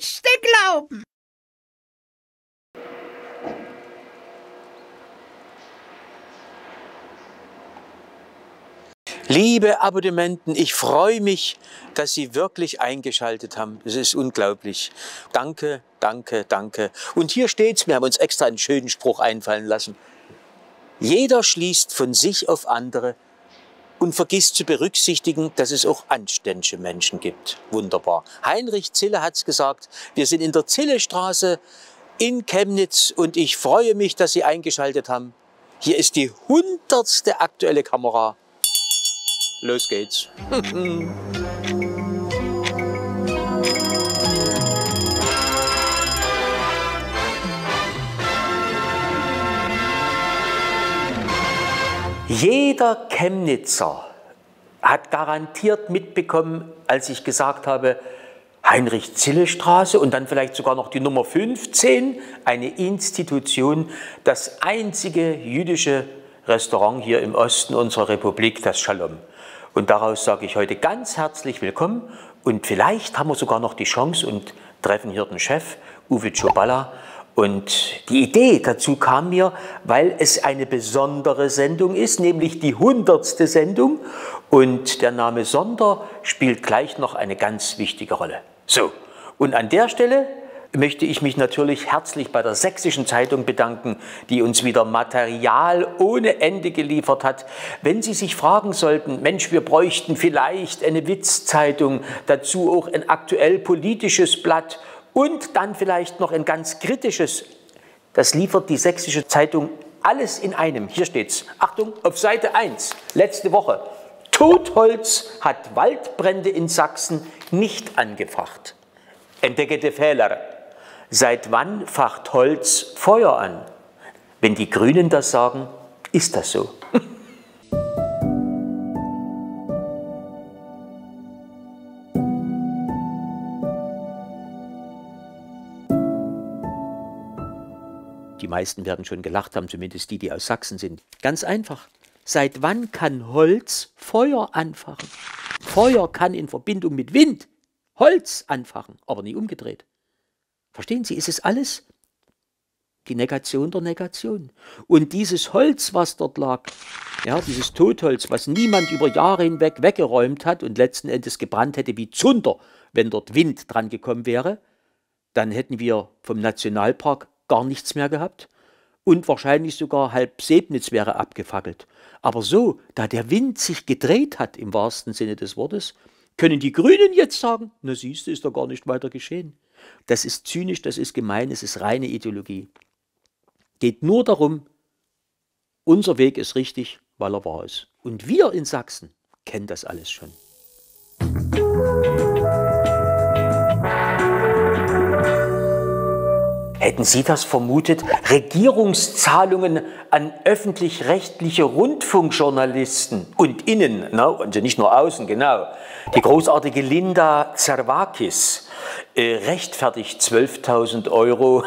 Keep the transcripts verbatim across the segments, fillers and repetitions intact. Mensch, den Glauben! Liebe Abonnenten, ich freue mich, dass Sie wirklich eingeschaltet haben. Es ist unglaublich. Danke, danke, danke. Und hier steht's, wir haben uns extra einen schönen Spruch einfallen lassen. Jeder schließt von sich auf andere und vergisst zu berücksichtigen, dass es auch anständige Menschen gibt. Wunderbar. Heinrich Zille hat's gesagt, wir sind in der Zillestraße in Chemnitz und ich freue mich, dass Sie eingeschaltet haben. Hier ist die hundertste aktuelle Kamera. Los geht's. Jeder Chemnitzer hat garantiert mitbekommen, als ich gesagt habe, Heinrich-Zille-Straße und dann vielleicht sogar noch die Nummer fünfzehn, eine Institution, das einzige jüdische Restaurant hier im Osten unserer Republik, das Shalom. Und daraus sage ich heute ganz herzlich willkommen und vielleicht haben wir sogar noch die Chance und treffen hier den Chef, Uwe Tschuballa. Und die Idee dazu kam mir, weil es eine besondere Sendung ist, nämlich die hundertste Sendung und der Name Sonder spielt gleich noch eine ganz wichtige Rolle. So, und an der Stelle möchte ich mich natürlich herzlich bei der Sächsischen Zeitung bedanken, die uns wieder Material ohne Ende geliefert hat. Wenn Sie sich fragen sollten, Mensch, wir bräuchten vielleicht eine Witzzeitung, dazu auch ein aktuell politisches Blatt und dann vielleicht noch ein ganz kritisches, das liefert die Sächsische Zeitung alles in einem. Hier steht's. Achtung, auf Seite eins, letzte Woche. Totholz hat Waldbrände in Sachsen nicht angefacht. Entdeckte Fehler. Seit wann facht Holz Feuer an? Wenn die Grünen das sagen, ist das so. Die meisten werden schon gelacht haben, zumindest die, die aus Sachsen sind. Ganz einfach. Seit wann kann Holz Feuer anfachen? Feuer kann in Verbindung mit Wind Holz anfachen, aber nie umgedreht. Verstehen Sie, es ist alles die Negation der Negation. Und dieses Holz, was dort lag, ja, dieses Totholz, was niemand über Jahre hinweg weggeräumt hat und letzten Endes gebrannt hätte wie Zunder, wenn dort Wind dran gekommen wäre, dann hätten wir vom Nationalpark gar nichts mehr gehabt und wahrscheinlich sogar halb Sebnitz wäre abgefackelt. Aber so, da der Wind sich gedreht hat, im wahrsten Sinne des Wortes, können die Grünen jetzt sagen, na siehst du, ist doch gar nicht weiter geschehen. Das ist zynisch, das ist gemein, es ist reine Ideologie. Geht nur darum, unser Weg ist richtig, weil er wahr ist. Und wir in Sachsen kennen das alles schon. Hätten Sie das vermutet? Regierungszahlungen an öffentlich-rechtliche Rundfunkjournalisten und innen, ne? Also nicht nur außen, genau. Die großartige Linda Zervakis äh, rechtfertigt zwölftausend Euro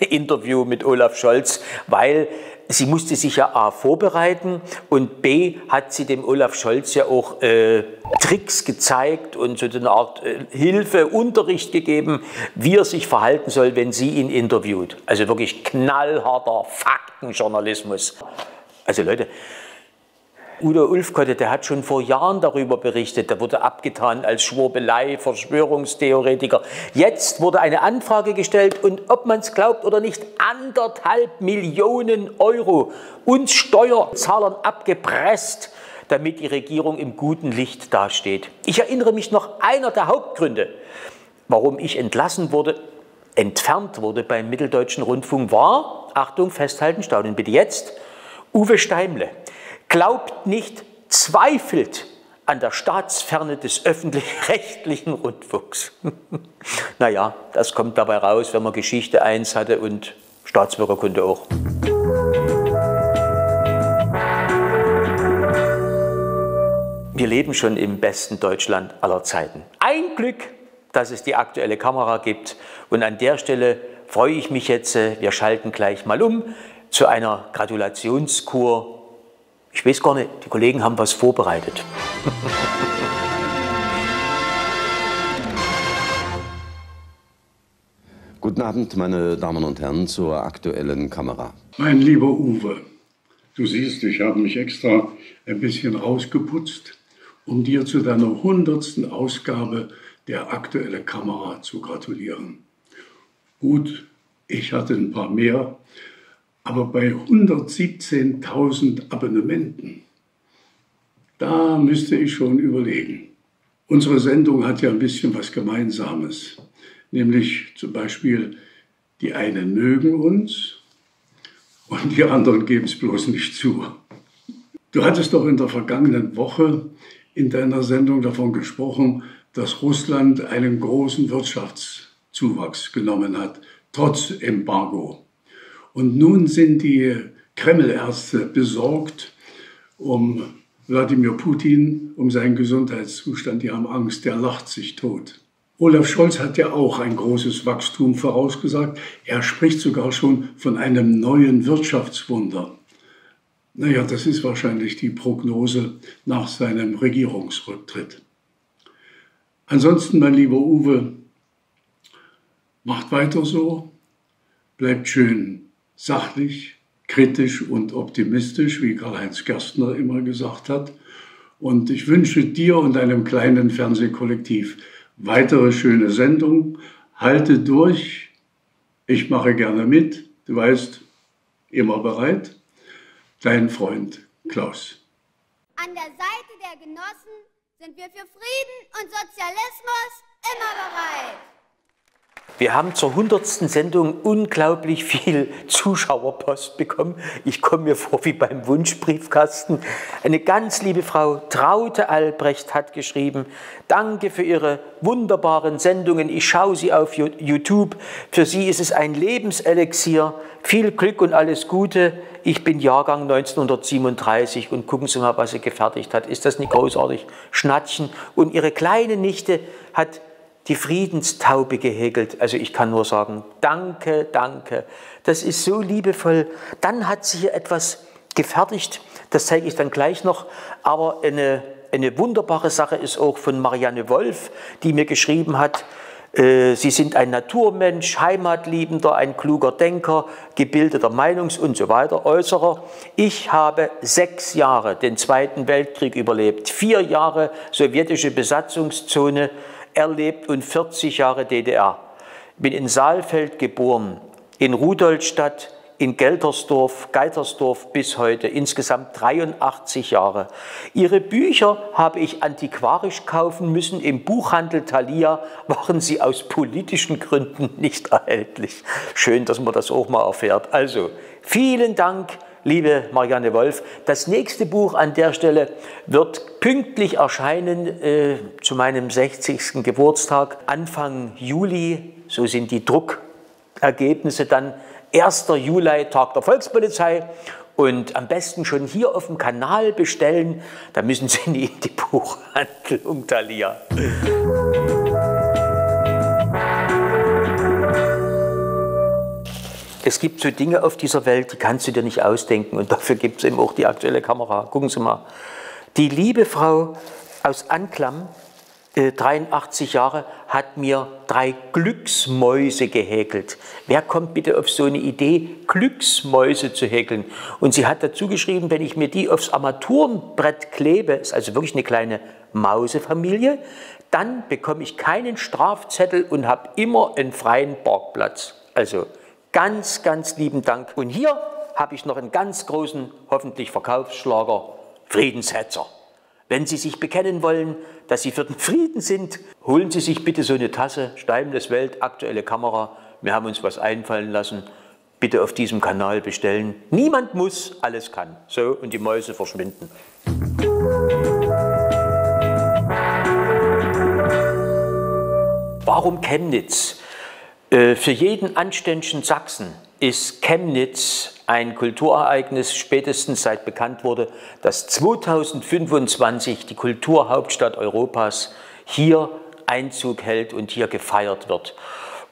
Interview mit Olaf Scholz, weil sie musste sich ja A vorbereiten und B hat sie dem Olaf Scholz ja auch äh, Tricks gezeigt und so eine Art äh, Hilfe, Unterricht gegeben, wie er sich verhalten soll, wenn sie ihn interviewt. Also wirklich knallharter Faktenjournalismus. Also Leute, Udo Ulfkotte, der hat schon vor Jahren darüber berichtet, der wurde abgetan als Schwurbelei, Verschwörungstheoretiker. Jetzt wurde eine Anfrage gestellt und ob man es glaubt oder nicht, anderthalb Millionen Euro uns Steuerzahlern abgepresst, damit die Regierung im guten Licht dasteht. Ich erinnere mich noch, einer der Hauptgründe, warum ich entlassen wurde, entfernt wurde beim Mitteldeutschen Rundfunk war, Achtung, festhalten, staunen bitte jetzt, Uwe Steimle. Glaubt nicht, zweifelt an der Staatsferne des öffentlich-rechtlichen Rundfunks. Naja, das kommt dabei raus, wenn man Geschichte eins hatte und Staatsbürgerkunde auch. Wir leben schon im besten Deutschland aller Zeiten. Ein Glück, dass es die aktuelle Kamera gibt. Und an der Stelle freue ich mich jetzt, wir schalten gleich mal um zu einer Gratulationskur. Ich weiß gar nicht, die Kollegen haben was vorbereitet. Guten Abend, meine Damen und Herren, zur aktuellen Kamera. Mein lieber Uwe, du siehst, ich habe mich extra ein bisschen rausgeputzt, um dir zu deiner hundertsten Ausgabe der aktuelle Kamera zu gratulieren. Gut, ich hatte ein paar mehr, aber bei hundertsiebzehntausend Abonnementen, da müsste ich schon überlegen. Unsere Sendung hat ja ein bisschen was Gemeinsames. Nämlich zum Beispiel, die einen mögen uns und die anderen geben es bloß nicht zu. Du hattest doch in der vergangenen Woche in deiner Sendung davon gesprochen, dass Russland einen großen Wirtschaftszuwachs genommen hat, trotz Embargo. Und nun sind die Kremlärzte besorgt um Wladimir Putin, um seinen Gesundheitszustand. Die haben Angst, der lacht sich tot. Olaf Scholz hat ja auch ein großes Wachstum vorausgesagt. Er spricht sogar schon von einem neuen Wirtschaftswunder. Naja, das ist wahrscheinlich die Prognose nach seinem Regierungsrücktritt. Ansonsten, mein lieber Uwe, macht weiter so. Bleibt schön sachlich, kritisch und optimistisch, wie Karl-Heinz Gerstner immer gesagt hat. Und ich wünsche dir und deinem kleinen Fernsehkollektiv weitere schöne Sendung. Halte durch. Ich mache gerne mit. Du weißt, immer bereit. Dein Freund Klaus. An der Seite der Genossen sind wir für Frieden und Sozialismus immer bereit. Wir haben zur hundertsten Sendung unglaublich viel Zuschauerpost bekommen. Ich komme mir vor wie beim Wunschbriefkasten. Eine ganz liebe Frau, Traute Albrecht, hat geschrieben: Danke für Ihre wunderbaren Sendungen. Ich schaue sie auf YouTube. Für Sie ist es ein Lebenselixier. Viel Glück und alles Gute. Ich bin Jahrgang neunzehnhundertsiebenunddreißig und gucken Sie mal, was sie gefertigt hat. Ist das nicht großartig? Schnatschen. Und Ihre kleine Nichte hat die Friedenstaube gehäkelt. Also ich kann nur sagen, danke, danke. Das ist so liebevoll. Dann hat sie hier etwas gefertigt, das zeige ich dann gleich noch. Aber eine, eine wunderbare Sache ist auch von Marianne Wolf, die mir geschrieben hat: äh, Sie sind ein Naturmensch, Heimatliebender, ein kluger Denker, gebildeter Meinungs- und so weiter, Äußerer. Ich habe sechs Jahre den Zweiten Weltkrieg überlebt, vier Jahre sowjetische Besatzungszone erlebt und vierzig Jahre D D R. Bin in Saalfeld geboren, in Rudolstadt, in Geltersdorf, Geitersdorf bis heute, insgesamt dreiundachtzig Jahre. Ihre Bücher habe ich antiquarisch kaufen müssen. Im Buchhandel Thalia waren sie aus politischen Gründen nicht erhältlich. Schön, dass man das auch mal erfährt. Also, vielen Dank, liebe Marianne Wolf. Das nächste Buch an der Stelle wird pünktlich erscheinen äh, zu meinem sechzigsten Geburtstag, Anfang Juli. So sind die Druckergebnisse dann. erster Juli, Tag der Volkspolizei. Und am besten schon hier auf dem Kanal bestellen. Da müssen Sie nie in die Buchhandlung, Thalia. Es gibt so Dinge auf dieser Welt, die kannst du dir nicht ausdenken, und dafür gibt es eben auch die aktuelle Kamera. Gucken Sie mal. Die liebe Frau aus Anklam, äh, dreiundachtzig Jahre, hat mir drei Glücksmäuse gehäkelt. Wer kommt bitte auf so eine Idee, Glücksmäuse zu häkeln? Und sie hat dazu geschrieben, wenn ich mir die aufs Armaturenbrett klebe, ist also wirklich eine kleine Mausefamilie, dann bekomme ich keinen Strafzettel und habe immer einen freien Parkplatz. Also ganz, ganz lieben Dank. Und hier habe ich noch einen ganz großen, hoffentlich Verkaufsschlager: Friedenshetzer. Wenn Sie sich bekennen wollen, dass Sie für den Frieden sind, holen Sie sich bitte so eine Tasse. Steimles Welt, aktuelle Kamera. Wir haben uns was einfallen lassen. Bitte auf diesem Kanal bestellen. Niemand muss, alles kann. So, und die Mäuse verschwinden. Warum Chemnitz? Für jeden anständigen Sachsen ist Chemnitz ein Kulturereignis, spätestens seit bekannt wurde, dass zweitausendfünfundzwanzig die Kulturhauptstadt Europas hier Einzug hält und hier gefeiert wird.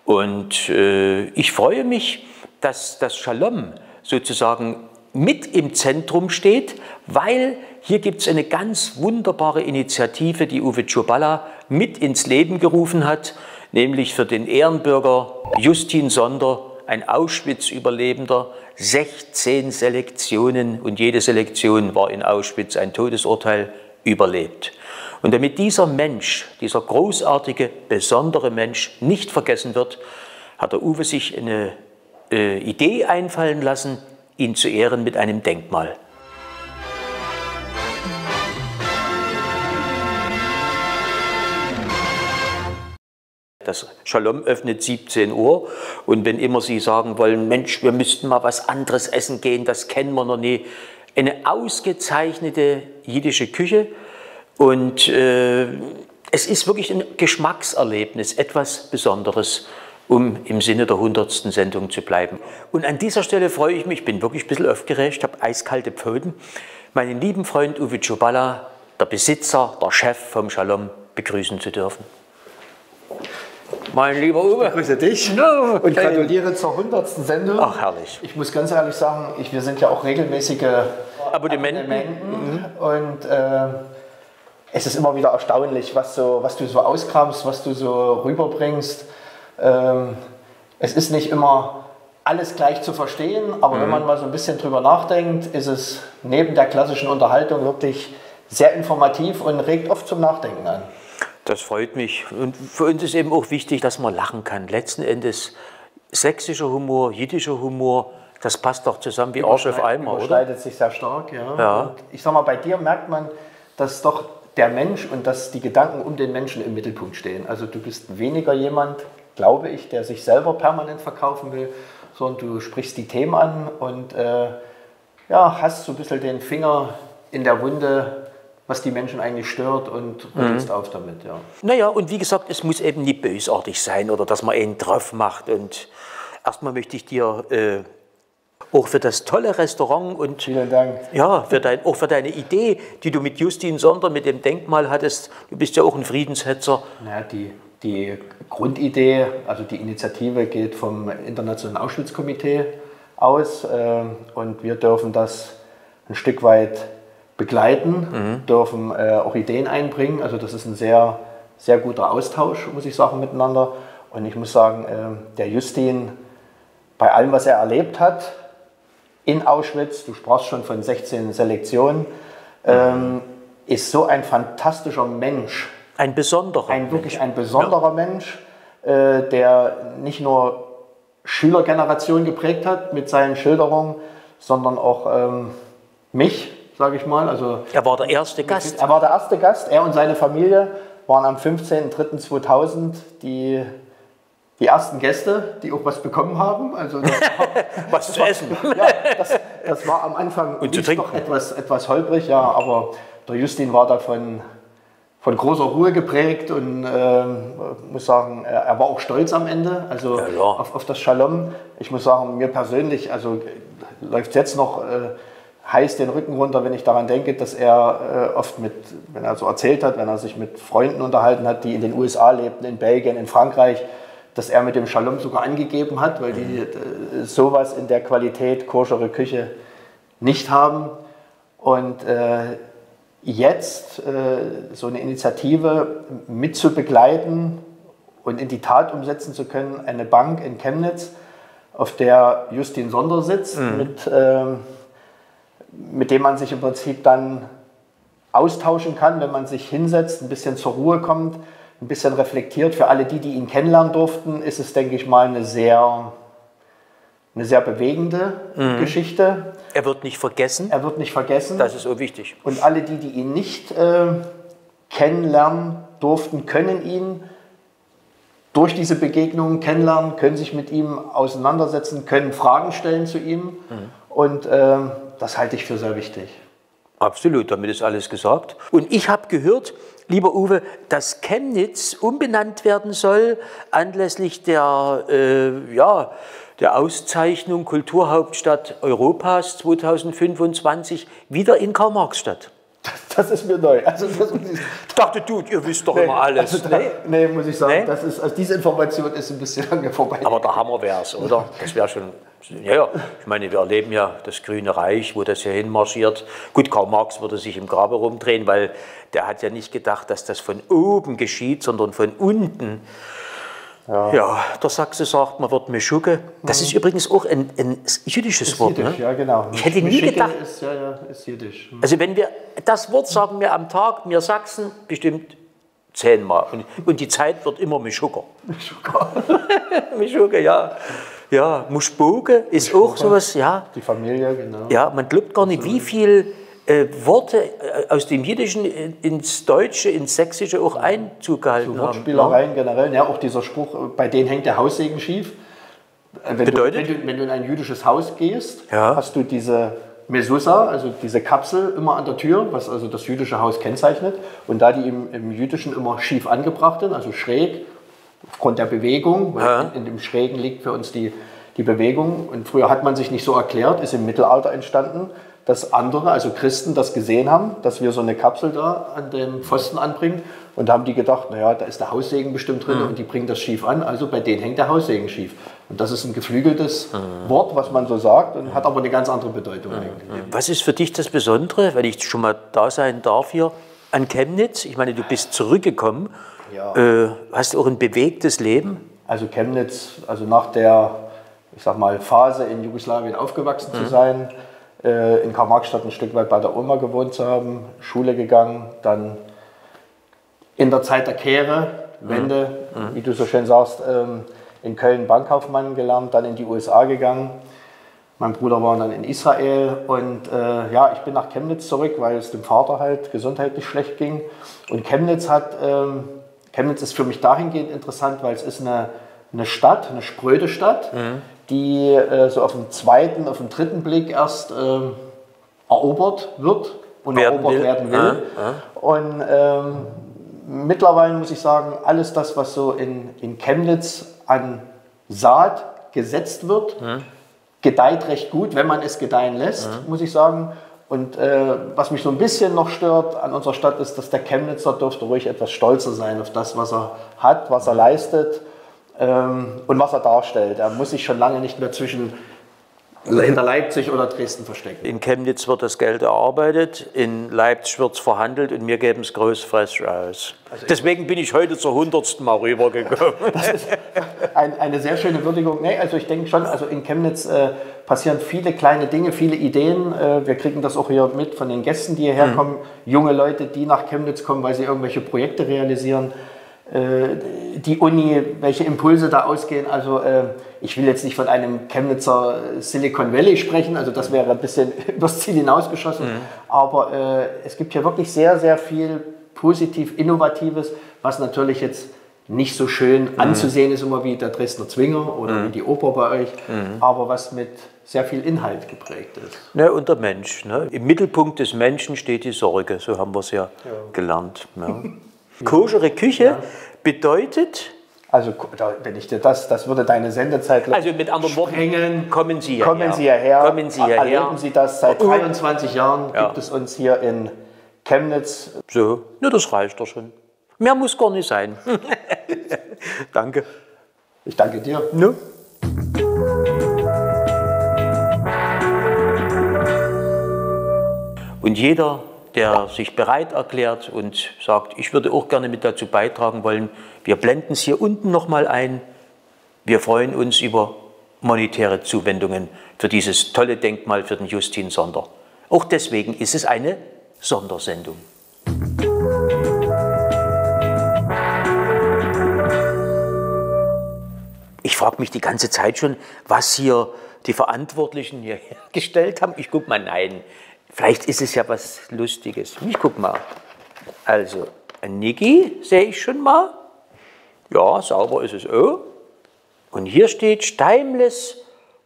Und äh, ich freue mich, dass das Shalom sozusagen mit im Zentrum steht, weil hier gibt es eine ganz wunderbare Initiative, die Uwe Tschuballa mit ins Leben gerufen hat, nämlich für den Ehrenbürger Justin Sonder, ein Auschwitz-Überlebender, sechzehn Selektionen, und jede Selektion war in Auschwitz ein Todesurteil, überlebt. Und damit dieser Mensch, dieser großartige, besondere Mensch nicht vergessen wird, hat der Uwe sich eine äh, Idee einfallen lassen, ihn zu ehren mit einem Denkmal. Das Shalom öffnet siebzehn Uhr, und wenn immer Sie sagen wollen, Mensch, wir müssten mal was anderes essen gehen, das kennen wir noch nie. Eine ausgezeichnete jüdische Küche, und äh, es ist wirklich ein Geschmackserlebnis, etwas Besonderes, um im Sinne der hundertsten Sendung zu bleiben. Und an dieser Stelle freue ich mich, ich bin wirklich ein bisschen aufgeregt, habe eiskalte Pfoten, meinen lieben Freund Uwe Tschuballa, der Besitzer, der Chef vom Shalom, begrüßen zu dürfen. Mein lieber Uwe. Ich begrüße dich no. und gratuliere zur hundertsten Sendung. Ach, herrlich. Ich muss ganz ehrlich sagen, ich, wir sind ja auch regelmäßige Abonnementen. Abonnementen. Mhm. Und äh, es ist immer wieder erstaunlich, was, so, was du so auskramst, was du so rüberbringst. Ähm, es ist nicht immer alles gleich zu verstehen, aber mhm. wenn man mal so ein bisschen drüber nachdenkt, ist es neben der klassischen Unterhaltung wirklich sehr informativ und regt oft zum Nachdenken an. Das freut mich, und für uns ist eben auch wichtig, dass man lachen kann. Letzten Endes sächsischer Humor, jüdischer Humor, das passt doch zusammen wie Arsch auf Eimer, oder? Überschneidet sich sehr stark, ja. ja. Ich sag mal, bei dir merkt man, dass doch der Mensch und dass die Gedanken um den Menschen im Mittelpunkt stehen. Also du bist weniger jemand, glaube ich, der sich selber permanent verkaufen will, sondern du sprichst die Themen an und äh, ja, hast so ein bisschen den Finger in der Wunde, was die Menschen eigentlich stört, und rüttelst mhm. auf damit, ja. Naja, und wie gesagt, es muss eben nicht bösartig sein oder dass man einen drauf macht. Und erstmal möchte ich dir äh, auch für das tolle Restaurant und vielen Dank. Ja, für dein, auch für deine Idee, die du mit Justin Sonder, mit dem Denkmal hattest. Du bist ja auch ein Friedenshetzer. Naja, die, die Grundidee, also die Initiative geht vom Internationalen Auschwitz-Komitee aus, äh, und wir dürfen das ein Stück weit begleiten, mhm. dürfen äh, auch Ideen einbringen. Also das ist ein sehr, sehr guter Austausch, muss ich sagen, miteinander. Und ich muss sagen, äh, der Justin, bei allem, was er erlebt hat in Auschwitz, du sprachst schon von sechzehn Selektionen, ähm, ist so ein fantastischer Mensch. Ein besonderer ein Wirklich Mensch. ein besonderer ja. Mensch, äh, der nicht nur Schülergeneration geprägt hat mit seinen Schilderungen, sondern auch ähm, mich, sage ich mal. Also, er war der erste Gast. Er war der erste Gast. Er und seine Familie waren am fünfzehnten dritten zweitausend die, die ersten Gäste, die auch was bekommen haben. Also das war, was das zu war, essen. Ja, das, das war am Anfang und zu trinken. Noch etwas, etwas holprig, ja, aber der Justin war davon von großer Ruhe geprägt und äh, muss sagen, er war auch stolz am Ende, also ja, ja. Auf, auf das Shalom. Ich muss sagen, mir persönlich, also läuft es jetzt noch... Äh, heiß den Rücken runter, wenn ich daran denke, dass er äh, oft mit, wenn er so erzählt hat, wenn er sich mit Freunden unterhalten hat, die in den U S A lebten, in Belgien, in Frankreich, dass er mit dem Shalom sogar angegeben hat, weil die äh, sowas in der Qualität koschere Küche nicht haben. Und äh, jetzt äh, so eine Initiative mitzubegleiten und in die Tat umsetzen zu können, eine Bank in Chemnitz, auf der Justin Sonder sitzt, mhm. mit... Äh, mit dem man sich im Prinzip dann austauschen kann, wenn man sich hinsetzt, ein bisschen zur Ruhe kommt, ein bisschen reflektiert. Für alle die, die ihn kennenlernen durften, ist es, denke ich mal, eine sehr, eine sehr bewegende mhm. Geschichte. Er wird nicht vergessen. Er wird nicht vergessen. Das ist so wichtig. Und alle die, die ihn nicht äh, kennenlernen durften, können ihn durch diese Begegnungen kennenlernen, können sich mit ihm auseinandersetzen, können Fragen stellen zu ihm. Mhm. Und äh, das halte ich für sehr wichtig. Absolut, damit ist alles gesagt. Und ich habe gehört, lieber Uwe, dass Chemnitz umbenannt werden soll, anlässlich der, äh, ja, der Auszeichnung Kulturhauptstadt Europas zweitausendfünfundzwanzig wieder in Karl-Marx-Stadt. Das, das ist mir neu. Also das, ich dachte, du, ihr wisst doch nee, immer alles. Also da, nee? nee, muss ich sagen, nee? das ist, also diese Information ist ein bisschen lange vorbei. Aber der Hammer wäre es, oder? Das wäre schon... Ja, ja, ich meine, wir erleben ja das Grüne Reich, wo das hier hinmarschiert. Gut, Karl Marx würde sich im Grabe rumdrehen, weil der hat ja nicht gedacht, dass das von oben geschieht, sondern von unten. Ja. Ja, der Sachse sagt, man wird Meschugge. Das mhm. ist übrigens auch ein, ein jüdisches ist Wort. Jüdisch, ne? Ja, genau. Ich hätte nie gedacht. Ist, ja, ja, ist jüdisch. Mhm. Also wenn wir das Wort sagen wir am Tag, wir Sachsen bestimmt zehnmal. Und, und die Zeit wird immer Meschugger. Meschugger. Meschugger, ja. Ja, Muschboge ist Mischugger. Auch sowas, ja. Die Familie, genau. Ja, man glaubt gar nicht, also, wie viel Äh, Worte aus dem Jiddischen ins Deutsche, ins Sächsische auch Einzug gehalten so haben. Wortspielereien generell, ja, auch dieser Spruch, bei denen hängt der Haussegen schief. Wenn Bedeutet? Du, wenn, du, wenn du in ein jüdisches Haus gehst, ja. hast du diese Mezuzah, also diese Kapsel immer an der Tür, was also das jüdische Haus kennzeichnet. Und da die im, im Jüdischen immer schief angebracht sind, also schräg, aufgrund der Bewegung, weil ja. in, in dem Schrägen liegt für uns die, die Bewegung. Und früher hat man sich nicht so erklärt, ist im Mittelalter entstanden, dass andere, also Christen, das gesehen haben, dass wir so eine Kapsel da an dem Pfosten anbringen. Und da haben die gedacht, naja, da ist der Haussegen bestimmt drin mhm. und die bringen das schief an. Also bei denen hängt der Haussegen schief. Und das ist ein geflügeltes mhm. Wort, was man so sagt, und hat aber eine ganz andere Bedeutung. Mhm. Was ist für dich das Besondere, wenn ich schon mal da sein darf hier, an Chemnitz? Ich meine, du bist zurückgekommen. Ja. Äh, hast du auch ein bewegtes Leben? Also Chemnitz, also nach der, ich sag mal, Phase in Jugoslawien aufgewachsen mhm. zu sein, in Karl-Marx-Stadt ein Stück weit bei der Oma gewohnt zu haben, Schule gegangen, dann in der Zeit der Kehre, Wende, mhm. wie du so schön sagst, in Köln Bankkaufmann gelernt, dann in die U S A gegangen. Mein Bruder war dann in Israel und äh, ja, ich bin nach Chemnitz zurück, weil es dem Vater halt gesundheitlich schlecht ging. Und Chemnitz hat, ähm, Chemnitz ist für mich dahingehend interessant, weil es ist eine, eine Stadt, eine spröde Stadt, mhm. die äh, so auf dem zweiten, auf dem dritten Blick erst ähm, erobert wird und werden erobert will. werden will. Ja, ja. Und ähm, mittlerweile muss ich sagen, alles das, was so in, in Chemnitz an Saat gesetzt wird, ja. gedeiht recht gut, wenn man es gedeihen lässt, ja. muss ich sagen. Und äh, was mich so ein bisschen noch stört an unserer Stadt ist, dass der Chemnitzer dürfte ruhig etwas stolzer sein auf das, was er hat, was er leistet. Und was er darstellt. Er muss sich schon lange nicht mehr zwischen hinter Leipzig oder Dresden verstecken. In Chemnitz wird das Geld erarbeitet, in Leipzig wird es verhandelt und wir geben es großfrech aus. Also deswegen bin ich heute zur hundertsten Mal rübergekommen. Das ist ein, eine sehr schöne Würdigung. Nee, also ich denke schon, also in Chemnitz äh, passieren viele kleine Dinge, viele Ideen. Äh, wir kriegen das auch hier mit von den Gästen, die hierher mhm. kommen. Junge Leute, die nach Chemnitz kommen, weil sie irgendwelche Projekte realisieren. Die Uni, welche Impulse da ausgehen, also ich will jetzt nicht von einem Chemnitzer Silicon Valley sprechen, also das wäre ein bisschen übers Ziel hinausgeschossen, mhm. aber es gibt hier wirklich sehr, sehr viel positiv Innovatives, was natürlich jetzt nicht so schön mhm. anzusehen ist, immer wie der Dresdner Zwinger oder mhm. wie die Oper bei euch, mhm. aber was mit sehr viel Inhalt geprägt ist. Ja, und der Mensch, ne? Im Mittelpunkt des Menschen steht die Sorge, so haben wir es ja, ja gelernt. Ja. Koschere Küche ja. bedeutet... Also, wenn ich dir das, das würde deine Sendezeit... Also mit anderen Worten, kommen Sie hierher. Kommen Sie hierher, kommen Sie hierher. Erleben Sie das. Seit uh. dreiundzwanzig Jahren ja. gibt es uns hier in Chemnitz. So, ja, das reicht doch schon. Mehr muss gar nicht sein. Danke. Ich danke dir. No. Und jeder... der sich bereit erklärt und sagt, ich würde auch gerne mit dazu beitragen wollen. Wir blenden es hier unten nochmal ein. Wir freuen uns über monetäre Zuwendungen für dieses tolle Denkmal für den Justin Sonder. Auch deswegen ist es eine Sondersendung. Ich frage mich die ganze Zeit schon, was hier die Verantwortlichen hier hergestellt haben. Ich gucke mal, nein. Vielleicht ist es ja was Lustiges. Ich guck mal. Also, ein Niggi sehe ich schon mal. Ja, sauber ist es auch. Und hier steht Steimles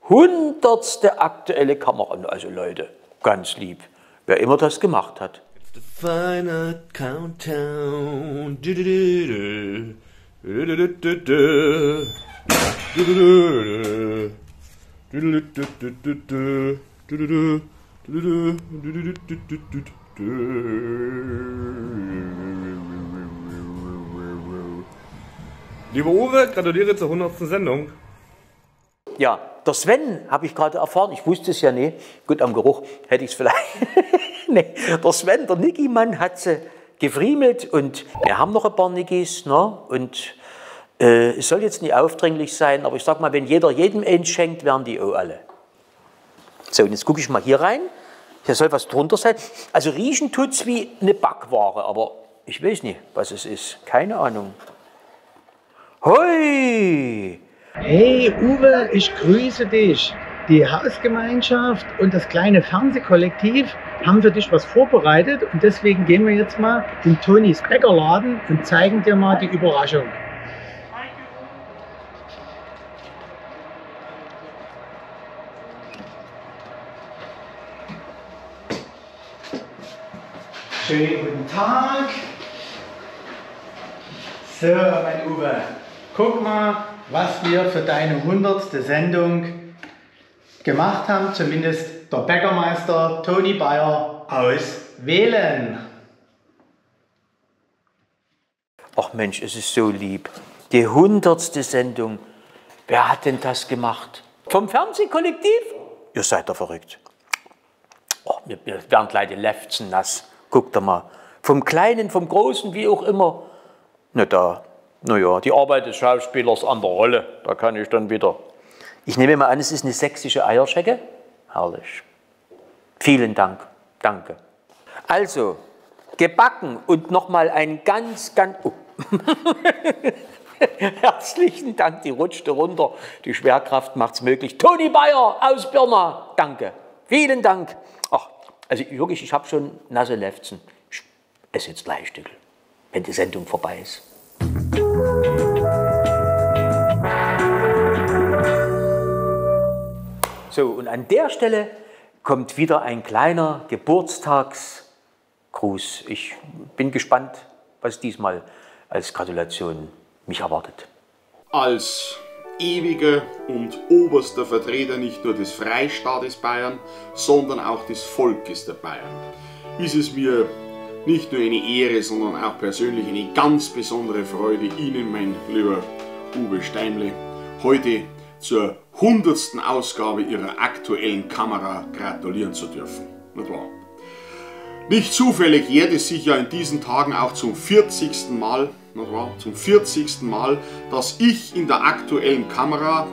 hundertste aktuelle Kamera. Also Leute, ganz lieb, wer immer das gemacht hat. It's the final countdown. Du, du, du, du. Du, du, du, du. Du, du, du, du, du. Lieber Uwe, gratuliere zur hundertsten Sendung. Ja, der Sven habe ich gerade erfahren, ich wusste es ja nicht. Gut, am Geruch hätte ich es vielleicht. Nee, der Sven, der Niggi-Mann, hat sie gefriemelt und wir haben noch ein paar Niggis, ne? Und Äh, es soll jetzt nicht aufdringlich sein, aber ich sage mal, wenn jeder jedem eins schenkt, wären die auch alle. So, und jetzt gucke ich mal hier rein. Hier soll was drunter sein. Also riechen tut es wie eine Backware, aber ich weiß nicht, was es ist. Keine Ahnung. Hoi! Hey Uwe, ich grüße dich. Die Hausgemeinschaft und das kleine Fernsehkollektiv haben für dich was vorbereitet und deswegen gehen wir jetzt mal in Tonis Bäckerladen und zeigen dir mal die Überraschung. Schönen guten Tag. So, mein Uwe, guck mal, was wir für deine hundertste Sendung gemacht haben. Zumindest der Bäckermeister Toni Bayer aus Wählen. Ach Mensch, es ist so lieb. Die hundertste Sendung. Wer hat denn das gemacht? Vom Fernsehkollektiv? Ihr seid doch verrückt. Oh, wir werden gleich die Lefzen nass. Guckt da mal. Vom Kleinen, vom Großen, wie auch immer. Na da, naja, die Arbeit des Schauspielers an der Rolle, da kann ich dann wieder. Ich nehme mal an, es ist eine sächsische Eierschecke. Herrlich. Vielen Dank. Danke. Also, gebacken und nochmal ein ganz, ganz... Oh. Herzlichen Dank, die rutschte runter. Die Schwerkraft macht's möglich. Toni Bayer aus Birna. Danke. Vielen Dank. Ach, also wirklich, ich habe schon nasse Lefzen. Ich esse jetzt gleich ein Stück, wenn die Sendung vorbei ist. So, und an der Stelle kommt wieder ein kleiner Geburtstagsgruß. Ich bin gespannt, was diesmal als Gratulation mich erwartet. Als ewiger und oberster Vertreter nicht nur des Freistaates Bayern, sondern auch des Volkes der Bayern, ist es mir nicht nur eine Ehre, sondern auch persönlich eine ganz besondere Freude, Ihnen, mein lieber Uwe Steimle, heute zur hundertsten Ausgabe Ihrer aktuellen Kamera gratulieren zu dürfen. Nicht wahr? Nicht zufällig jährt es sich ja in diesen Tagen auch zum vierzigsten Mal, nicht wahr? Zum vierzigsten Mal, dass ich in der aktuellen Kamera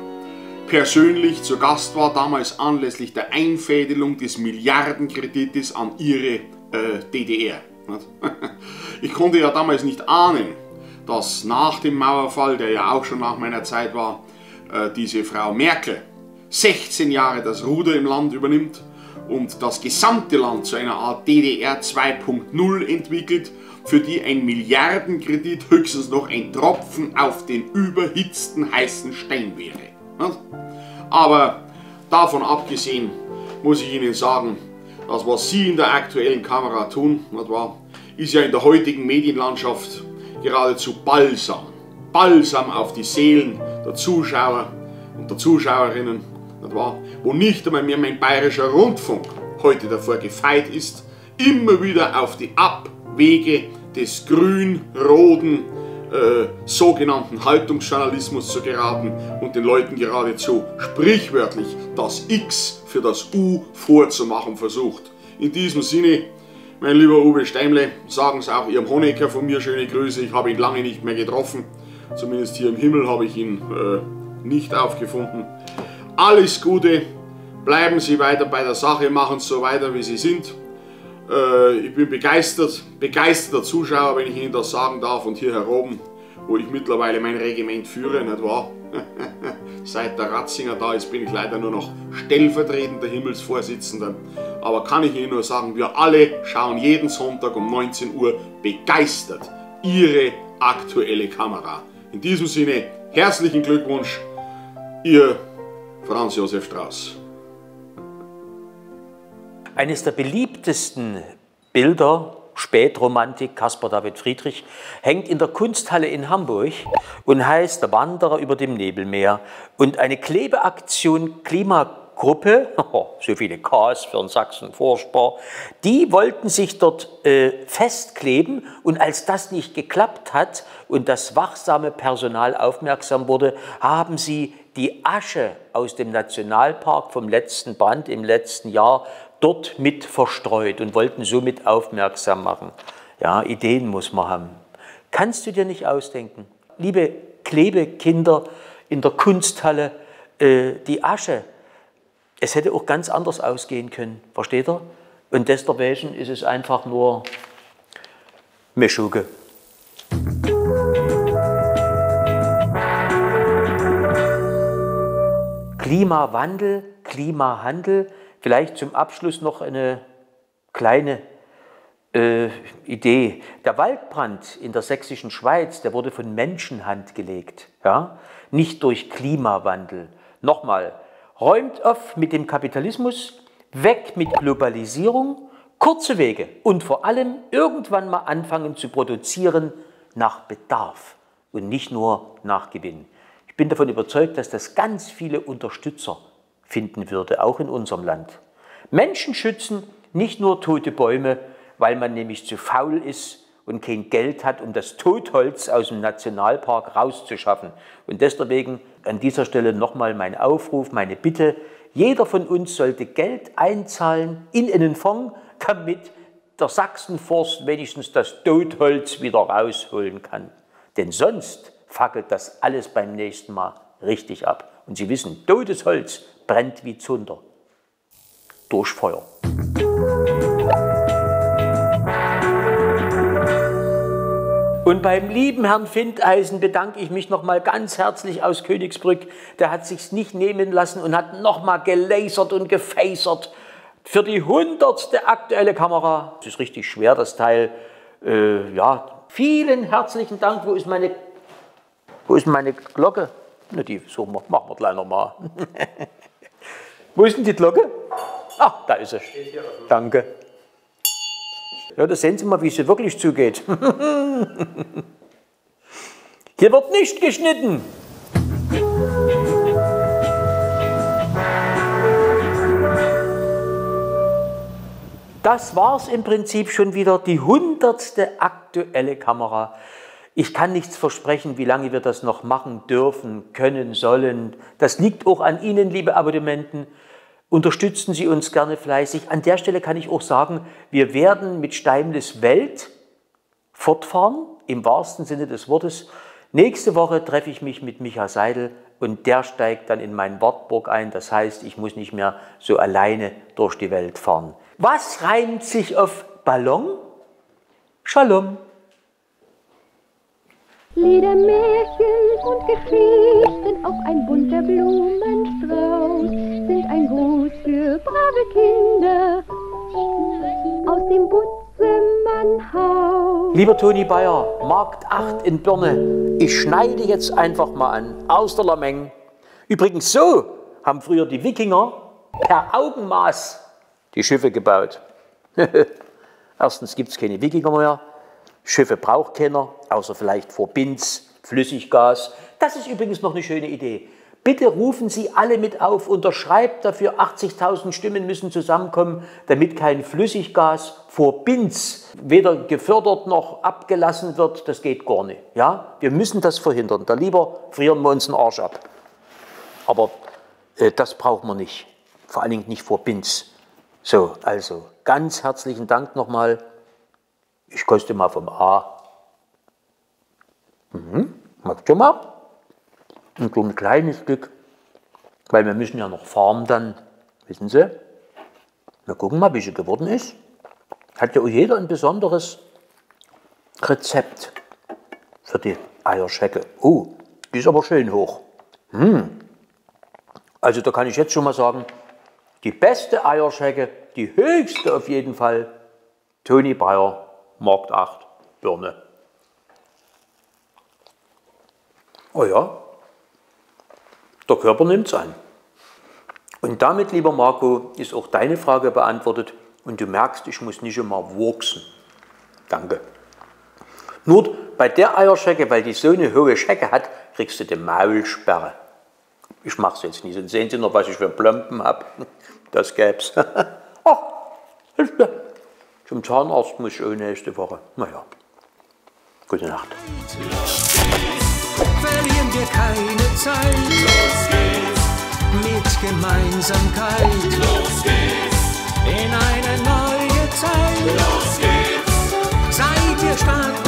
persönlich zu Gast war, damals anlässlich der Einfädelung des Milliardenkredites an Ihre äh, D D R. Ich konnte ja damals nicht ahnen, dass nach dem Mauerfall, der ja auch schon nach meiner Zeit war, diese Frau Merkel sechzehn Jahre das Ruder im Land übernimmt und das gesamte Land zu einer Art D D R zwei punkt null entwickelt, für die ein Milliardenkredit höchstens noch ein Tropfen auf den überhitzten heißen Stein wäre. Aber davon abgesehen muss ich Ihnen sagen, das, was Sie in der aktuellen Kamera tun, ist ja in der heutigen Medienlandschaft geradezu Balsam. Balsam auf die Seelen der Zuschauer und der Zuschauerinnen, nicht wahr? Wo nicht einmal mehr mein bayerischer Rundfunk heute davor gefeit ist, immer wieder auf die Abwege des grün-roten äh, sogenannten Haltungsjournalismus zu geraten und den Leuten geradezu sprichwörtlich das X für das U vorzumachen versucht. In diesem Sinne, mein lieber Uwe Steimle, sagen Sie auch Ihrem Honecker von mir schöne Grüße, ich habe ihn lange nicht mehr getroffen. Zumindest hier im Himmel habe ich ihn äh, nicht aufgefunden. Alles Gute, bleiben Sie weiter bei der Sache, machen Sie so weiter, wie Sie sind. Äh, ich bin begeistert, begeisterter Zuschauer, wenn ich Ihnen das sagen darf. Und hier heroben, wo ich mittlerweile mein Regiment führe, nicht wahr? Seit der Ratzinger da ist, bin ich leider nur noch stellvertretender Himmelsvorsitzender. Aber kann ich Ihnen nur sagen, wir alle schauen jeden Sonntag um neunzehn Uhr begeistert Ihre aktuelle Kamera. In diesem Sinne, herzlichen Glückwunsch, Ihr Franz Josef Strauß. Eines der beliebtesten Bilder, Spätromantik, Caspar David Friedrich, hängt in der Kunsthalle in Hamburg und heißt Der Wanderer über dem Nebelmeer. Und eine Klebeaktion Klimagruppe, so viele Ks für den Sachsen furchtbar, die wollten sich dort äh, festkleben, und als das nicht geklappt hat und das wachsame Personal aufmerksam wurde, haben sie die Asche aus dem Nationalpark vom letzten Brand im letzten Jahr dort mit verstreut und wollten somit aufmerksam machen. Ja, Ideen muss man haben. Kannst du dir nicht ausdenken. Liebe Klebekinder in der Kunsthalle äh, die Asche. Es hätte auch ganz anders ausgehen können, versteht ihr? Und deswegen ist es einfach nur Meschuge. Klimawandel, Klimahandel. Vielleicht zum Abschluss noch eine kleine äh, Idee. Der Waldbrand in der sächsischen Schweiz, der wurde von Menschenhand gelegt, ja? Nicht durch Klimawandel. Nochmal, räumt auf mit dem Kapitalismus, weg mit Globalisierung, kurze Wege und vor allem irgendwann mal anfangen zu produzieren nach Bedarf und nicht nur nach Gewinn. Ich bin davon überzeugt, dass das ganz viele Unterstützer finden würde, auch in unserem Land. Menschen schützen, nicht nur tote Bäume, weil man nämlich zu faul ist und kein Geld hat, um das Totholz aus dem Nationalpark rauszuschaffen. Und deswegen an dieser Stelle nochmal mein Aufruf, meine Bitte. Jeder von uns sollte Geld einzahlen in einen Fonds, damit der Sachsenforst wenigstens das Totholz wieder rausholen kann. Denn sonst fackelt das alles beim nächsten Mal richtig ab. Und Sie wissen, totes Holz brennt wie Zunder durch Feuer. Und beim lieben Herrn Findeisen bedanke ich mich nochmal ganz herzlich aus Königsbrück. Der hat sich's nicht nehmen lassen und hat nochmal gelasert und gefasert für die hundertste aktuelle Kamera. Es ist richtig schwer, das Teil. Äh, ja, vielen herzlichen Dank. Wo ist meine, wo ist meine Glocke? Na, die suchen wir. Machen wir gleich nochmal. Wo ist denn die Glocke? Ah, da ist sie. Danke. Ja, da sehen Sie mal, wie es wirklich zugeht. Hier wird nicht geschnitten. Das war es im Prinzip schon wieder, die hundertste aktuelle Kamera. Ich kann nichts versprechen, wie lange wir das noch machen dürfen, können, sollen. Das liegt auch an Ihnen, liebe Abonnenten. Unterstützen Sie uns gerne fleißig. An der Stelle kann ich auch sagen, wir werden mit Steimles Welt fortfahren, im wahrsten Sinne des Wortes. Nächste Woche treffe ich mich mit Micha Seidel und der steigt dann in meinen Wartburg ein. Das heißt, ich muss nicht mehr so alleine durch die Welt fahren. Was reimt sich auf Ballon? Shalom. Lieder, Märchen und Geschichten, auch ein bunter Blumenstrauß, sind ein Gruß für brave Kinder aus dem Butzemannhaus. Lieber Toni Bayer, Markt acht in Birne, ich schneide jetzt einfach mal an, aus der Lameng. Übrigens, so haben früher die Wikinger per Augenmaß die Schiffe gebaut. Erstens gibt es keine Wikinger mehr. Schiffe braucht keiner, außer vielleicht vor Binz, Flüssiggas. Das ist übrigens noch eine schöne Idee. Bitte rufen Sie alle mit auf, unterschreibt dafür, achtzigtausend Stimmen müssen zusammenkommen, damit kein Flüssiggas vor Binz weder gefördert noch abgelassen wird. Das geht gar nicht. Ja? Wir müssen das verhindern. Da lieber frieren wir uns den Arsch ab. Aber äh, das braucht man nicht. Vor allen Dingen nicht vor Binz. So, also ganz herzlichen Dank nochmal. Ich koste mal vom A. Mhm. Magst du mal? Und so ein kleines Stück. Weil wir müssen ja noch fahren dann. Wissen Sie? Wir gucken mal, wie sie geworden ist. Hat ja auch jeder ein besonderes Rezept für die Eierschecke. Oh, die ist aber schön hoch. Mhm. Also da kann ich jetzt schon mal sagen, die beste Eierschecke, die höchste auf jeden Fall, Toni Bayer. Markt acht, Birne. Oh ja, der Körper nimmt es an. Und damit, lieber Marco, ist auch deine Frage beantwortet. Und du merkst, ich muss nicht immer wurksen. Danke. Nur bei der Eierschecke, weil die so eine hohe Schecke hat, kriegst du die Maulsperre. Ich mache es jetzt nicht. Sonst sehen Sie noch, was ich für Plumpen habe. Das gäb's. Ach, hilf mir. Zum Zahnarzt muss ich nächste Woche. Naja, gute Nacht. Verlieren wir keine Zeit. Los geht's. Mit Gemeinsamkeit. Los geht's. In eine neue Zeit. Los geht's. Seid ihr stark.